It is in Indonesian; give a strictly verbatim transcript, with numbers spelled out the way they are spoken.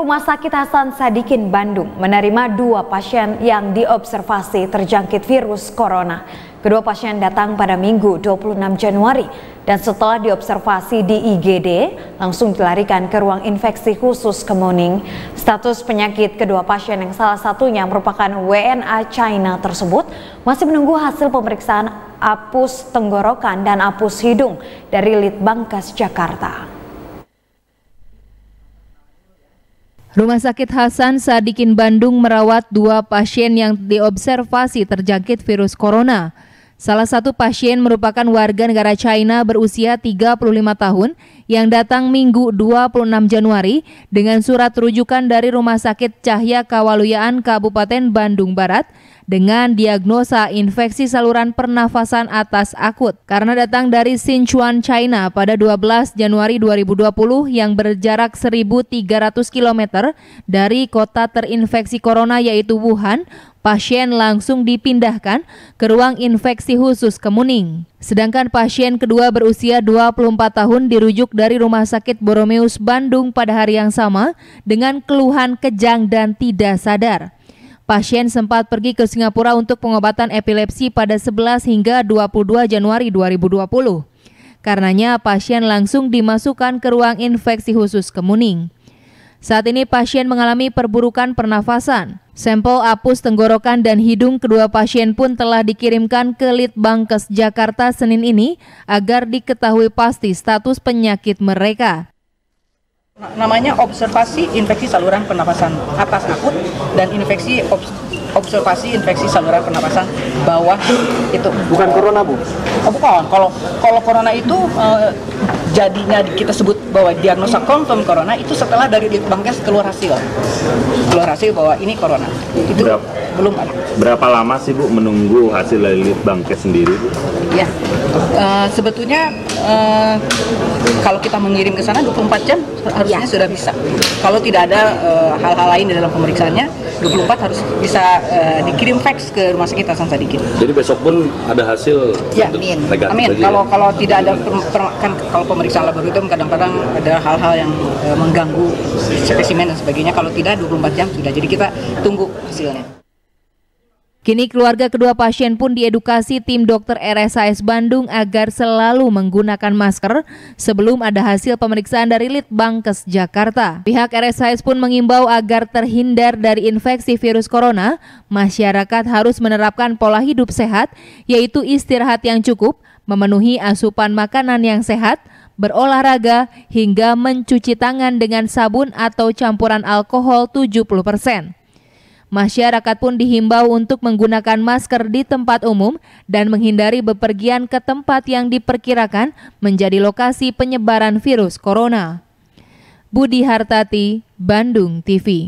Rumah Sakit Hasan Sadikin Bandung menerima dua pasien yang diobservasi terjangkit virus corona. Kedua pasien datang pada Minggu dua puluh enam Januari dan setelah diobservasi di I G D langsung dilarikan ke ruang infeksi khusus Kemuning. Status penyakit kedua pasien yang salah satunya merupakan W N A China tersebut masih menunggu hasil pemeriksaan apus tenggorokan dan apus hidung dari Litbangkes Jakarta. Rumah Sakit Hasan Sadikin Bandung merawat dua pasien yang diobservasi terjangkit virus corona. Salah satu pasien merupakan warga negara China berusia tiga puluh lima tahun yang datang Minggu dua puluh enam Januari dengan surat rujukan dari Rumah Sakit Cahya Kawaluyaan Kabupaten Bandung Barat dengan diagnosa infeksi saluran pernafasan atas akut karena datang dari Sichuan, China pada dua belas Januari dua ribu dua puluh yang berjarak seribu tiga ratus kilometer dari kota terinfeksi corona yaitu Wuhan. Pasien langsung dipindahkan ke ruang infeksi khusus Kemuning. Sedangkan pasien kedua berusia dua puluh empat tahun dirujuk dari Rumah Sakit Boromeus Bandung pada hari yang sama dengan keluhan kejang dan tidak sadar. Pasien sempat pergi ke Singapura untuk pengobatan epilepsi pada sebelas hingga dua puluh dua Januari dua ribu dua puluh. Karenanya pasien langsung dimasukkan ke ruang infeksi khusus Kemuning. Saat ini pasien mengalami perburukan pernafasan. Sampel apus tenggorokan dan hidung kedua pasien pun telah dikirimkan ke Litbangkes Jakarta Senin ini agar diketahui pasti status penyakit mereka. Namanya observasi infeksi saluran pernapasan atas akut dan infeksi obs observasi infeksi saluran pernapasan bawah itu. Bukan corona, Bu? Oh, bukan. Kalau kalau corona itu eh, jadinya kita sebut bahwa diagnosa confirm corona itu setelah dari Litbangkes keluar hasil. Keluar hasil bahwa ini corona. Itu berapa, belum ada. Berapa lama sih, Bu, menunggu hasil dari Litbangkes sendiri, Bu? Ya. Uh, sebetulnya uh, kalau kita mengirim ke sana dua puluh empat jam harusnya ya. Sudah bisa. Kalau tidak ada hal-hal uh, hal lain di dalam pemeriksaannya, dua puluh empat harus bisa uh, dikirim fax ke Rumah Sakit Hasan Sadikin. Jadi besok pun ada hasil ya, amin. Amin. Kalau ya? Kalau tidak ada kan kalau pemeriksaan laboratorium kadang-kadang ada hal-hal yang uh, mengganggu spesimen dan sebagainya. Kalau tidak dua puluh empat jam sudah. Jadi kita tunggu hasilnya. Kini keluarga kedua pasien pun diedukasi tim dokter R S H S Bandung agar selalu menggunakan masker sebelum ada hasil pemeriksaan dari Litbangkes Jakarta. Pihak R S H S pun mengimbau agar terhindar dari infeksi virus corona, masyarakat harus menerapkan pola hidup sehat, yaitu istirahat yang cukup, memenuhi asupan makanan yang sehat, berolahraga, hingga mencuci tangan dengan sabun atau campuran alkohol tujuh puluh persen. Masyarakat pun dihimbau untuk menggunakan masker di tempat umum dan menghindari bepergian ke tempat yang diperkirakan menjadi lokasi penyebaran virus corona. Budi Hartati, Bandung T V.